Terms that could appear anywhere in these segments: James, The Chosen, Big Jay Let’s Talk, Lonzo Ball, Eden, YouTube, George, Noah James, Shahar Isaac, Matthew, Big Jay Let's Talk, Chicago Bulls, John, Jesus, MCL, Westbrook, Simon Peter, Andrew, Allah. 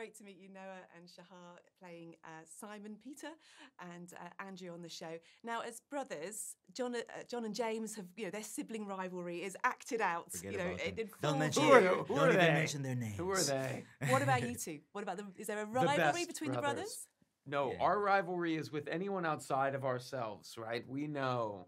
great to meet you, Noah and Shahar, playing Simon Peter, and Andrew on the show. Now, as brothers, John and James have, their sibling rivalry is acted out. Don't even mention their names. Who are they? What about you two? What about them? Is there a rivalry between the brothers? No, our rivalry is with anyone outside of ourselves, right? We know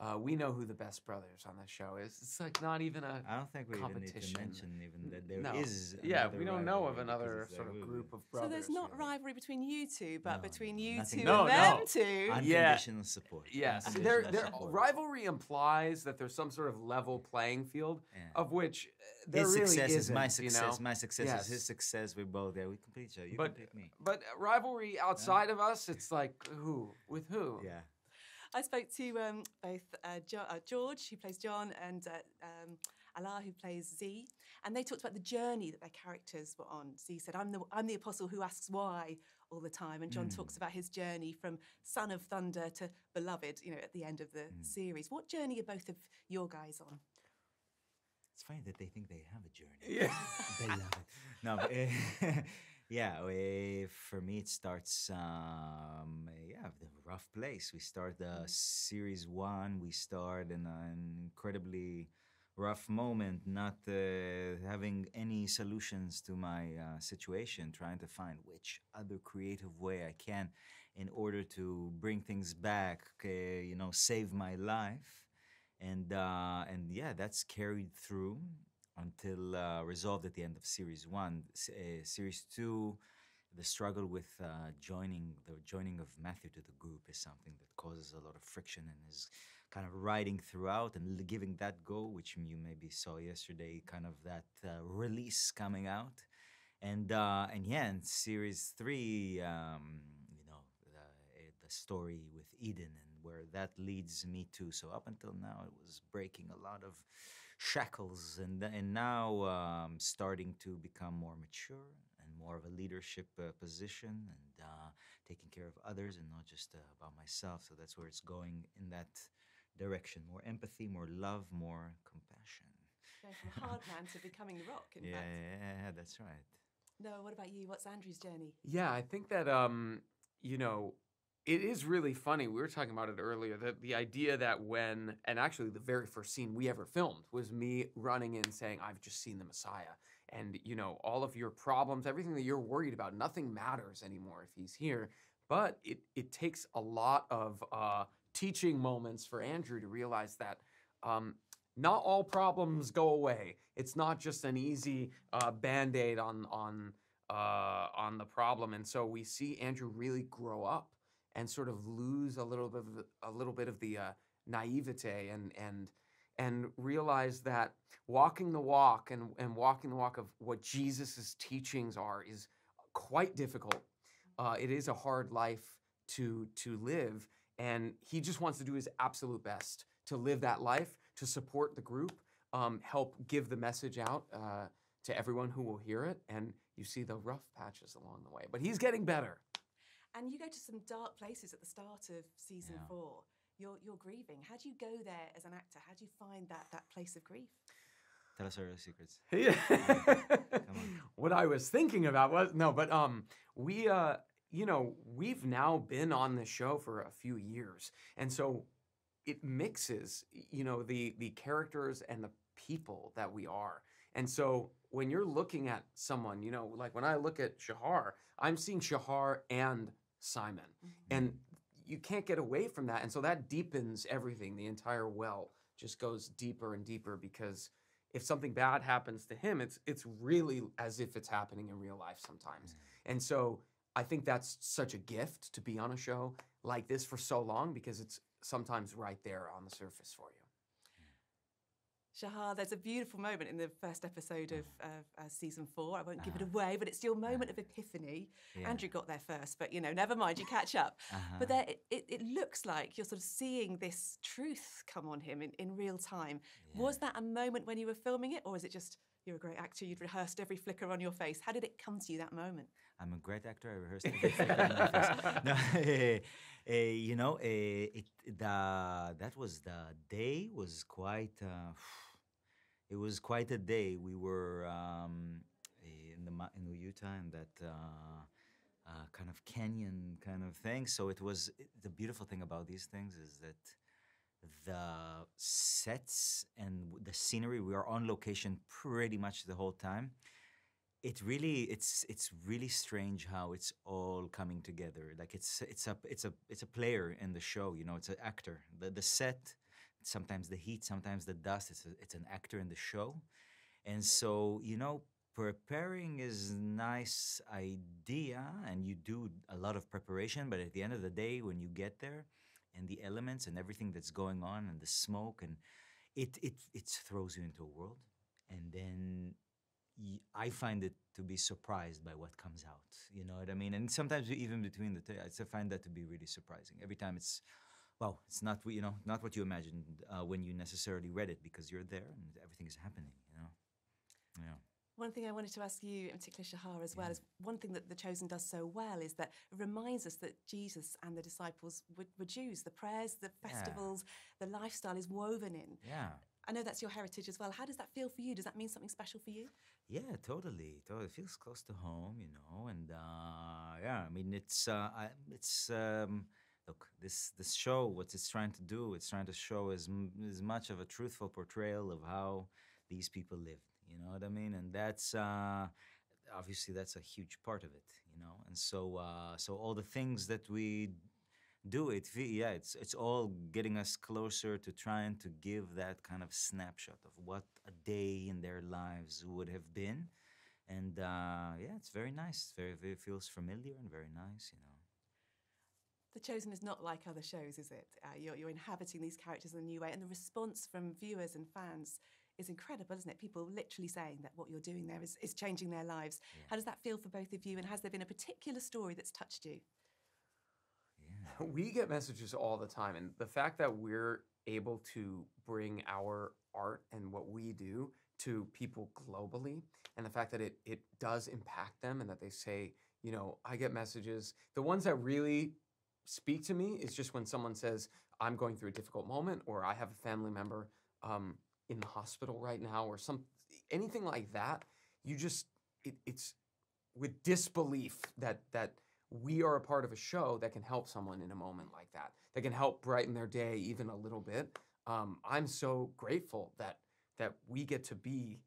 who the best brothers on the show is. It's like not even a competition. I don't think we even need to mention even that there is. Yeah, we don't know of another sort of group of brothers. So there's not rivalry between you two, but between you two and them two. Unconditional support. Yes, rivalry implies that there's some sort of level playing field, of which there really isn't. His success is my success. My success is his success. We're both there. We complete each other. You complete me. But rivalry outside of us, it's like who with who. Yeah. I spoke to both George, who plays John, and Allah, who plays Z, and they talked about the journey that their characters were on. Z said, I'm the apostle who asks why all the time, and John talks about his journey from son of thunder to beloved, at the end of the series. What journey are both of your guys on? It's funny that they think they have a journey. Yeah. Beloved. No, but, for me it starts the rough place. We start the series one. We start in an incredibly rough moment, not having any solutions to my situation, trying to find which other creative way I can in order to bring things back, save my life, and that's carried through until resolved at the end of series one. Series two, the struggle with the joining of Matthew to the group is something that causes a lot of friction and is kind of riding throughout and giving that go, which you maybe saw yesterday, kind of that release coming out. And series three, the story with Eden and where that leads me to. So up until now, it was breaking a lot of shackles, and now starting to become more mature and more of a leadership position, and taking care of others and not just about myself. So that's where it's going in that direction: more empathy, more love, more compassion. Going from hard man to becoming the rock. In fact, that's right. Noah, what about you? What's Andrew's journey? Yeah, I think that it is really funny. We were talking about it earlier, that the idea that actually the very first scene we ever filmed was me running in saying, I've just seen the Messiah. And, all of your problems, everything that you're worried about, nothing matters anymore if he's here. But it takes a lot of teaching moments for Andrew to realize that not all problems go away. It's not just an easy Band-Aid on the problem. And so we see Andrew really grow up and sort of lose a little bit of the naivete and realize that walking the walk and walking the walk of what Jesus' teachings are is quite difficult. It is a hard life to live, and he just wants to do his absolute best to live that life, to support the group, help give the message out to everyone who will hear it, and you see the rough patches along the way. But he's getting better. And you go to some dark places at the start of season four. You're grieving. How do you go there as an actor? How do you find that place of grief? Tell us our real secrets. Yeah. Come on. What I was thinking about was we've now been on the show for a few years, and so it mixes, the characters and the people that we are. And so when you're looking at someone, like when I look at Shahar, I'm seeing Shahar and Simon. And you can't get away from that. And so that deepens everything. The entire well just goes deeper and deeper, because if something bad happens to him, it's really as if it's happening in real life sometimes. And so I think that's such a gift to be on a show like this for so long, because it's sometimes right there on the surface for you. Shahar, there's a beautiful moment in the first episode of season four. I won't give it away, but it's your moment of epiphany. Yeah. Andrew got there first, but never mind, you catch up. But there, it looks like you're sort of seeing this truth come on him in real time. Yeah. Was that a moment when you were filming it, or is it just you're a great actor, you'd rehearsed every flicker on your face? How did it come to you that moment? I'm a great actor, I rehearsed every flicker on my face. No, it was quite a day. We were in the mountain in Utah, and that kind of canyon kind of thing. So it was, the beautiful thing about these things is that the sets and the scenery, we are on location pretty much the whole time. It really, it's really strange how it's all coming together. Like it's a player in the show, you know. It's an actor. The set, sometimes the heat, sometimes the dust. It's an actor in the show, and so, you know, preparing is a nice idea, and you do a lot of preparation. But at the end of the day, when you get there, and the elements and everything that's going on, and the smoke, and it throws you into a world, and then. I find it to be surprised by what comes out, you know what I mean? And sometimes even between the two, I find that to be really surprising. Every time it's, well, it's not, you know, not what you imagined when you necessarily read it, because you're there and everything is happening, you know? Yeah. One thing I wanted to ask you, in particular Shahar, as well, is one thing that The Chosen does so well is that it reminds us that Jesus and the disciples were Jews. The prayers, the festivals, the lifestyle is woven in. Yeah. I know that's your heritage as well. How does that feel for you? Does that mean something special for you? Yeah, totally. Totally. It feels close to home, you know. And yeah, I mean, look, this show, what it's trying to do, it's trying to show as much of a truthful portrayal of how these people lived. You know what I mean? And that's obviously that's a huge part of it, you know. And so, so all the things that we do, it's all getting us closer to trying to give that kind of snapshot of what a day in their lives would have been. And yeah, it's very nice. It feels familiar and very nice, you know. The Chosen is not like other shows, is it? You're inhabiting these characters in a new way, and the response from viewers and fans is incredible, isn't it? People literally saying that what you're doing there is changing their lives. Yeah. How does that feel for both of you, and has there been a particular story that's touched you? Yeah. We get messages all the time, and the fact that we're able to bring our art and what we do to people globally, and the fact that it does impact them, and that they say, you know, I get messages. The ones that really speak to me is just when someone says, I'm going through a difficult moment, or I have a family member in the hospital right now, or anything like that. You just, it's with disbelief that we are a part of a show that can help someone in a moment like that, that can help brighten their day even a little bit. I'm so grateful that we get to be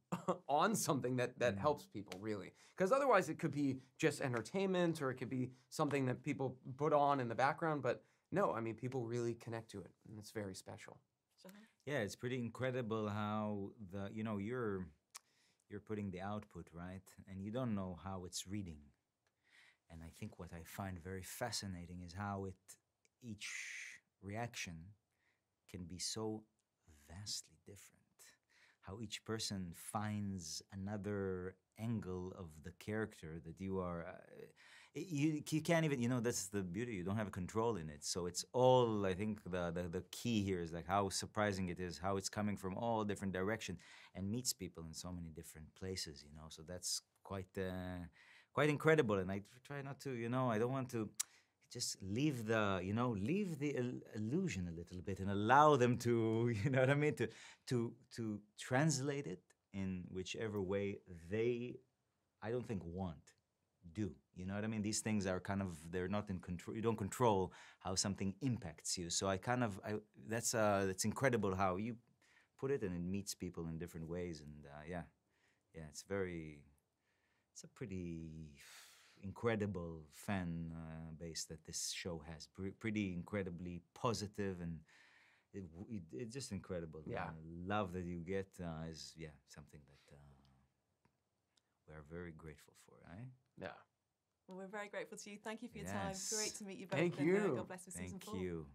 on something that helps people, really. Because otherwise it could be just entertainment, or it could be something that people put on in the background. But no, I mean, people really connect to it, and it's very special. Yeah, it's pretty incredible how you know, you're putting the output, right? And you don't know how it's reading. And I think what I find very fascinating is how each reaction can be so vastly different. How each person finds another angle of the character that you are, you can't even, you know, that's the beauty, you don't have control in it. So it's all, I think the key here is like how surprising it is, how it's coming from all different directions and meets people in so many different places, you know, so that's quite incredible. And I try not to, you know, I don't want to just leave the, you know, leave the illusion a little bit and allow them to, you know what I mean, to translate it in whichever way they, I don't think do, you know what I mean? These things are kind of, they're not in control, you don't control how something impacts you. So I kind of, that's incredible how you put it, and it meets people in different ways. And yeah, it's very, it's a pretty incredible fan base that this show has. Pretty incredibly positive, and it's just incredible. Yeah. The love that you get is, yeah, something that we are very grateful for, right? Yeah. Well, we're very grateful to you. Thank you for your time. Great to meet you both. Thank you. God bless with season 4. Thank you.